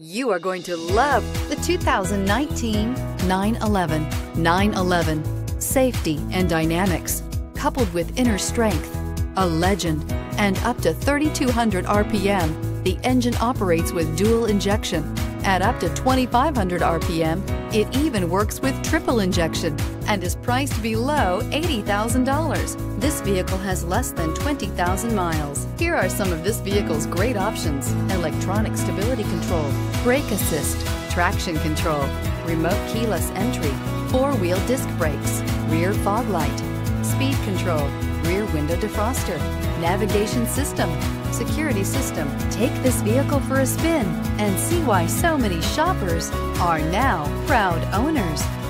You are going to love the 2019 911. 911, safety and dynamics, coupled with inner strength, a legend, and up to 3,200 RPM. The engine operates with dual injection. At up to 2,500 RPM, it even works with triple injection and is priced below $80,000. This vehicle has less than 20,000 miles. Here are some of this vehicle's great options: electronic stability control, brake assist, traction control, remote keyless entry, four-wheel disc brakes, rear fog light, speed control, rear window defroster, navigation system, security system. Take this vehicle for a spin and see why so many shoppers are now proud owners.